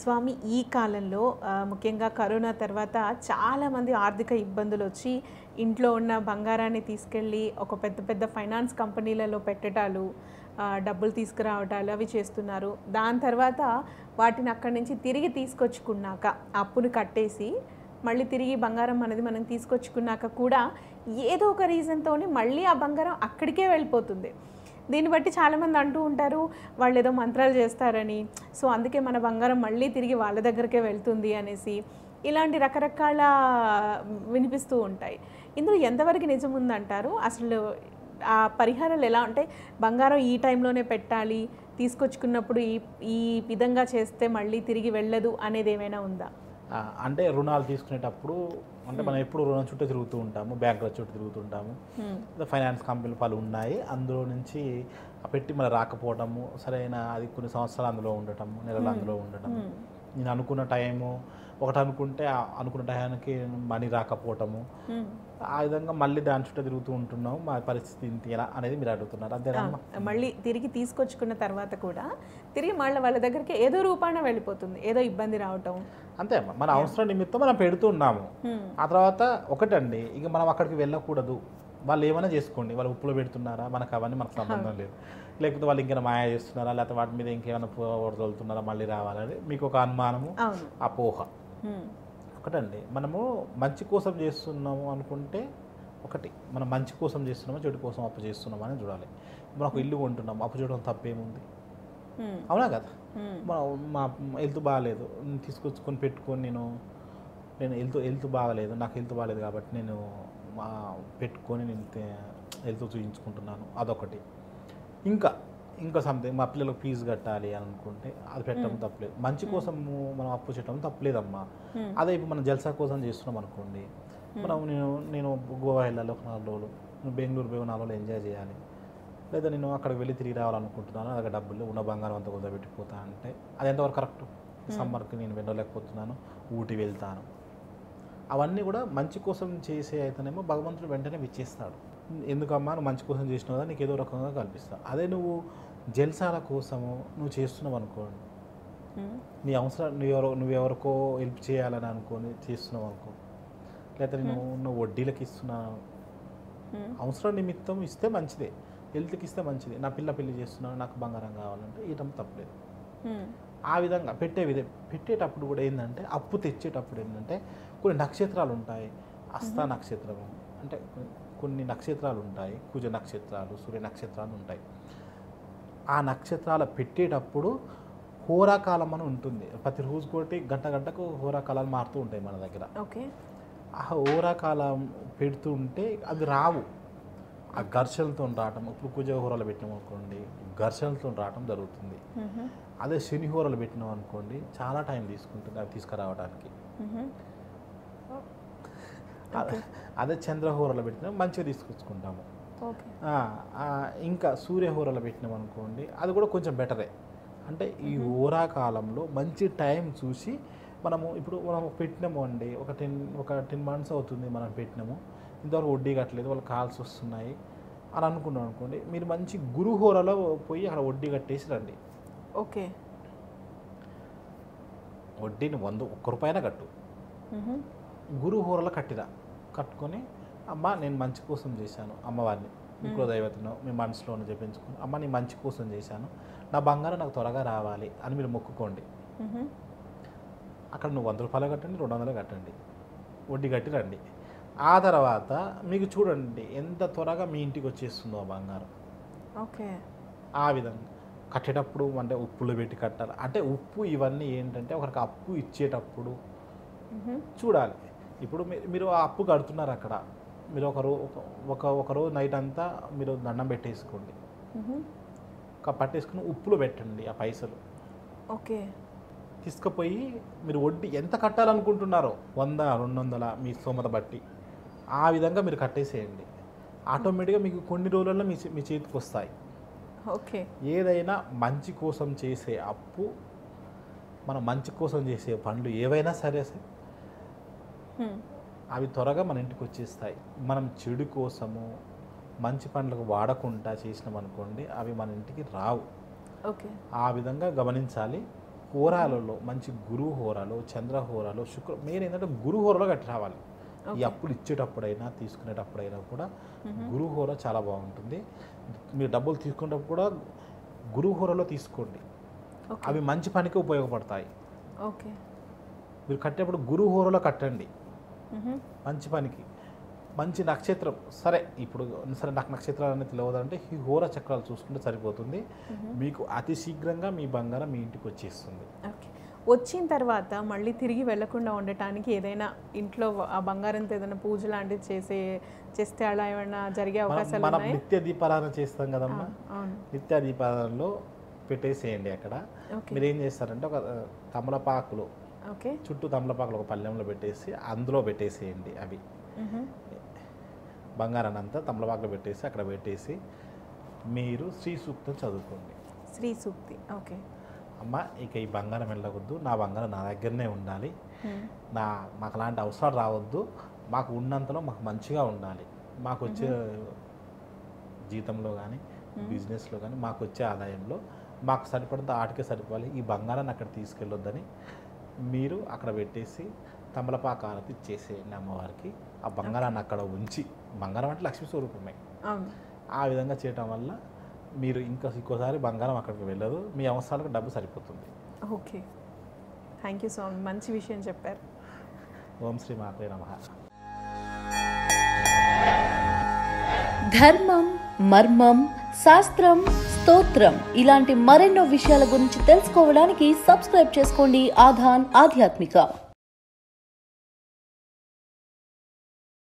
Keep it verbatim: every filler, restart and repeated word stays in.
స్వామి ఈ కాలంలో ముఖ్యంగా కరోనా తర్వాత చాలా మంది ఆర్థిక ఇబ్బందులు వచ్చి ఇంట్లో ఉన్న బంగారాన్ని తీసుకెళ్లి ఒక పెద్ద పెద్ద ఫైనాన్స్ కంపెనీలలో పెట్టటాలు డబ్బులు తీసుకురావటాలు అవి చేస్తున్నారు. దాని తర్వాత వాటిని అక్కడి నుంచి తిరిగి తీసుకొచ్చుకున్నాక అప్పును కట్టేసి మళ్ళీ తిరిగి బంగారం అనేది మనం తీసుకొచ్చుకున్నాక కూడా ఏదో ఒక రీజన్ తోని మళ్ళీ ఆ బంగారం అక్కడికే వెళ్ళిపోతుంది. దీని బట్టి చాలామంది అంటూ ఉంటారు వాళ్ళు ఏదో మంత్రాలు చేస్తారని, సో అందుకే మన బంగారం మళ్ళీ తిరిగి వాళ్ళ దగ్గరికే వెళ్తుంది అనేసి ఇలాంటి రకరకాల వినిపిస్తూ ఉంటాయి. ఇందులో ఎంతవరకు నిజం ఉందంటారు? అసలు ఆ పరిహారాలు ఎలా ఉంటాయి? బంగారం ఈ టైంలోనే పెట్టాలి, తీసుకొచ్చుకున్నప్పుడు ఈ ఈ విధంగా చేస్తే మళ్ళీ తిరిగి వెళ్ళదు అనేది ఏమైనా ఉందా? అంటే రుణాలు తీసుకునేటప్పుడు అంటే మనం ఎప్పుడు రుణం చుట్టూ తిరుగుతూ ఉంటాము, బ్యాంకుల చుట్టూ తిరుగుతుంటాము, ఫైనాన్స్ కంపెనీలు పలు ఉన్నాయి, అందులో నుంచి పెట్టి మన రాకపోవడము, సరైన అది కొన్ని సంవత్సరాలు అందులో ఉండటము, నెలలు అందులో ఉండటం, నేను అనుకున్న టైము ఒకటి అనుకుంటే అనుకున్న టైంకి మనీ రాకపోవటము, ఆ విధంగా మళ్ళీ దాని చుట్టూ తిరుగుతూ ఉంటున్నాము. మా పరిస్థితి ఇంత ఎలా అనేది మీరు అడుగుతున్నారు, అంతేనా? మళ్ళీ తిరిగి తీసుకొచ్చుకున్న తర్వాత కూడా తిరిగి మళ్ళీ వాళ్ళ దగ్గరికి ఏదో రూపాన వెళ్ళిపోతుంది, ఏదో ఇబ్బంది రావటం, అంతే. మన అవసరం నిమిత్తం మనం పెడుతున్నాము. ఆ తర్వాత ఒకటండి ఇక మనం అక్కడికి వెళ్ళకూడదు, వాళ్ళు ఏమైనా చేసుకోండి, వాళ్ళు ఉప్పులో పెడుతున్నారా మనకు అవన్నీ మనకు సంబంధం లేదు, లేకపోతే వాళ్ళు ఇంకేమైనా మాయా చేస్తున్నారా, లేకపోతే వాటి మీద ఇంకేమైనా వదలుతున్నారా మళ్ళీ రావాలని మీకు ఒక అనుమానము, అపోహ. ఒకటండి మనము మంచి కోసం చేస్తున్నాము అనుకుంటే ఒకటి మనం మంచి కోసం చేస్తున్నామా చెడు కోసం అప్పు చేస్తున్నామా అని చూడాలి. మనం ఒక ఇల్లు కొంటున్నాము, అప్పు చూడడం తప్పేముంది, అవునా కదా? మనం మా హెల్త్ బాగాలేదు తీసుకొచ్చుకొని పెట్టుకొని నేను నేను హెల్త్ హెల్త్ బాగాలేదు నాకు హెల్త్ బాగాలేదు కాబట్టి నేను మా పెట్టుకొని నేను హెల్త్ చూపించుకుంటున్నాను, అదొకటి. ఇంకా ఇంకా సంథింగ్ మా పిల్లలకు ఫీజు కట్టాలి అని అనుకుంటే అది పెట్టడం తప్పలేదు, మంచి కోసం మనం అప్పు చేయడం తప్పలేదమ్మా. అదే ఇప్పుడు మనం జల్సా కోసం చేస్తున్నాం అనుకోండి, మనం నేను నేను గోవా వెళ్ళాలి ఒక నాలుగు రోజులు, నేను బెంగళూరు పోయి నాలుగు రోజులు ఎంజాయ్ చేయాలి, లేదా నేను అక్కడికి వెళ్ళి తిరిగి రావాలనుకుంటున్నాను, అలాగే డబ్బులు ఉన్న బంగారం అంతా కొంత పెట్టిపోతా అంటే అది ఎంతవరకు కరెక్ట్? సమ్మర్కి నేను వెళ్ళలేకపోతున్నాను, ఊటీ వెళ్తాను, అవన్నీ కూడా మంచి కోసం చేసే అయితేనేమో భగవంతుడు వెంటనే విచ్చేస్తాడు. ఎందుకమ్మా నువ్వు మంచి కోసం చేసినావు కదా నీకు ఏదో రకంగా కల్పిస్తావు. అదే నువ్వు జల్సాల కోసము నువ్వు చేస్తున్నావు అనుకోండి, నీ అవసరం నువ్వెవరో నువ్వెవరికో హెల్ప్ చేయాలని అనుకోని చేస్తున్నావు అనుకో, లేకపోతే నేను నువ్వు వడ్డీలకు ఇస్తున్నాను, అవసరం నిమిత్తం ఇస్తే మంచిదే, హెల్త్కి ఇస్తే మంచిది, నా పిల్ల పెళ్లి చేస్తున్నాను నాకు బంగారం కావాలంటే ఇవ్వటం తప్పలేదు. ఆ విధంగా పెట్టే విధ పెట్టేటప్పుడు కూడా ఏంటంటే అప్పు తెచ్చేటప్పుడు ఏంటంటే కొన్ని నక్షత్రాలు ఉంటాయి, హస్త నక్షత్రము అంటే కొన్ని నక్షత్రాలు ఉంటాయి, కుజ నక్షత్రాలు సూర్య నక్షత్రాలు ఉంటాయి. ఆ నక్షత్రాలు పెట్టేటప్పుడు హోరాకాలం అని ఉంటుంది, ప్రతి రోజు కోటి గంట గంటకు హోరాకాలాలు మారుతూ ఉంటాయి మన దగ్గర. ఓకే, ఆ హోరాకాలం పెడుతూ ఉంటే అవి రావు, ఆ ఘర్షణతో రావటం. ఇప్పుడు కుజ హోరాలు పెట్టినాం అనుకోండి ఘర్షణతో రావటం జరుగుతుంది, అదే శని హోరాలు పెట్టినాం అనుకోండి చాలా టైం తీసుకుంటుంది అవి తీసుకురావడానికి. అదే చంద్రహోరాలు పెట్టినా మంచిగా తీసుకొచ్చుకుంటాము. ఇంకా సూర్యహోరాలు పెట్టినాం అనుకోండి అది కూడా కొంచెం బెటరే. అంటే ఈ హోరా కాలంలో మంచి టైం చూసి మనము ఇప్పుడు మనం పెట్టినాము అండి, ఒక టెన్ ఒక టెన్ మంత్స్ అవుతుంది మనం పెట్టినాము, ఇంతవరకు వడ్డీ కట్టలేదు, వాళ్ళు కాల్స్ వస్తున్నాయి అని అనుకున్నాం అనుకోండి, మీరు మంచి గురు హోరాలో పోయి అక్కడ వడ్డీ కట్టేసి రండి. ఓకే, వడ్డీని వంద ఒక్క రూపాయన కట్టు, గురు హోరాలో కట్టిరా, కట్టుకొని అమ్మ నేను మంచి కోసం చేశాను, అమ్మవారిని ఇంకో దైవతను మీ మనసులోనే చెప్పించుకుని అమ్మ నేను మంచి కోసం చేశాను నా బంగారం నాకు త్వరగా రావాలి అని మీరు మొక్కుకోండి. అక్కడ నువ్వు వంద రూపాయలు కట్టండి, రెండు వందలు కట్టండి, వడ్డీ కట్టి రండి. ఆ తర్వాత మీకు చూడండి ఎంత త్వరగా మీ ఇంటికి వచ్చేస్తుందో బంగారం. ఓకే, ఆ విధంగా కట్టేటప్పుడు అంటే ఉప్పులో పెట్టి కట్టాలి. అంటే ఉప్పు ఇవన్నీ ఏంటంటే ఒకరికి అప్పు ఇచ్చేటప్పుడు చూడాలి. ఇప్పుడు మీరు ఆ అప్పు కడుతున్నారు, అక్కడ మీరు ఒక రో ఒక ఒక రోజు నైట్ అంతా మీరు దండం పెట్టేసుకోండి, పట్టేసుకుని ఉప్పులో పెట్టండి ఆ పైసలు. ఓకే, తీసుకుపోయి మీరు వడ్డీ ఎంత కట్టాలనుకుంటున్నారో వంద రెండు వందల మీ స్తోమత బట్టి ఆ విధంగా మీరు కట్టేసేయండి. ఆటోమేటిక్గా మీకు కొన్ని రోజులలో మీ మీ చేతికి వస్తాయి. ఓకే, ఏదైనా మంచి కోసం చేసే అప్పు మనం మంచి కోసం చేసే పనులు ఏవైనా సరే సరే అవి త్వరగా మన ఇంటికి వచ్చేస్తాయి. మనం చెడు కోసము మంచి పనులకు వాడకుండా చేసినాం అనుకోండి అవి మన ఇంటికి రావు. ఓకే, ఆ విధంగా గమనించాలి. హోరాలలో మంచి గురు హోరాలో చంద్ర హోరాలో శుక్ర మెయిన్ ఏంటంటే గురు హోరాలో కట్టి రావాలి. ఈ అప్పులు ఇచ్చేటప్పుడైనా తీసుకునేటప్పుడైనా కూడా గురు హోరా చాలా బాగుంటుంది. మీరు డబ్బులు తీసుకునేటప్పుడు కూడా గురు హోరాలో తీసుకోండి, అవి మంచి పనికి ఉపయోగపడతాయి. ఓకే, మీరు కట్టేటప్పుడు గురు హోరాలో కట్టండి మంచి పనికి. మంచి నక్షత్రం సరే, ఇప్పుడు సరే నాకు నక్షత్రాలు అనేది తెలియదంటే ఈ హోర చక్రాలు చూసుకుంటే సరిపోతుంది. మీకు అతి శీఘ్రంగా మీ బంగారం మీ ఇంటికి వచ్చేస్తుంది. వచ్చిన తర్వాత మళ్ళీ తిరిగి వెళ్లకుండా ఉండటానికి ఏదైనా ఇంట్లో ఆ బంగారంతో ఏదైనా పూజ లాంటిది చేసే చేస్తే అలా ఏమైనా జరిగే అవకాశాలు మనం నిత్య దీపారాధన చేస్తాం కదమ్మా, నిత్య దీపారాధనలో పెట్టేసేయండి. అక్కడ మీరు ఏం చేస్తారంటే ఒక తమలపాకులు చుట్టూ తమలపాకులు ఒక పళ్ళెంలో పెట్టేసి అందులో పెట్టేసేయండి. అవి బంగారాన్ని అంతా తమలపాకులు పెట్టేసి అక్కడ పెట్టేసి మీరు శ్రీ సూక్తం చదువుకోండి. శ్రీ సూక్తి, ఓకే అమ్మ ఇక ఈ బంగారం వెళ్ళకూడదు, నా బంగారం నా దగ్గరనే ఉండాలి, నా మాకు అలాంటి అవసరాలు రావద్దు, మాకు ఉన్నంతలో మాకు మంచిగా ఉండాలి, మాకు వచ్చే జీతంలో కానీ బిజినెస్లో కానీ మాకు వచ్చే ఆదాయంలో మాకు సరిపడంత ఆటకే సరిపోవాలి, ఈ బంగారాన్ని అక్కడ తీసుకెళ్ళొద్దని మీరు అక్కడ పెట్టేసి తమలపాక ఆరతి చేసేయండి అమ్మవారికి. ఆ బంగారాన్ని అక్కడ ఉంచి, బంగారం అంటే లక్ష్మీ స్వరూపమే, ఆ విధంగా చేయటం వల్ల మీరు ఇంకా ఇంకోసారి బంగారం అక్కడికి వెళ్ళదు, మీ అవసరాలకు డబ్బు సరిపోతుంది. Okay, thank you so much, మంచి విషయం చెప్పారు. ఓం శ్రీ మాత్రే నమః. ధర్మం, మర్మం, శాస్త్రం, స్తోత్రం ఇలాంటి మరెన్నో విషయాల గురించి తెలుసుకోవడానికి సబ్స్క్రైబ్ చేసుకోండి ఆధాన్ ఆధ్యాత్మిక.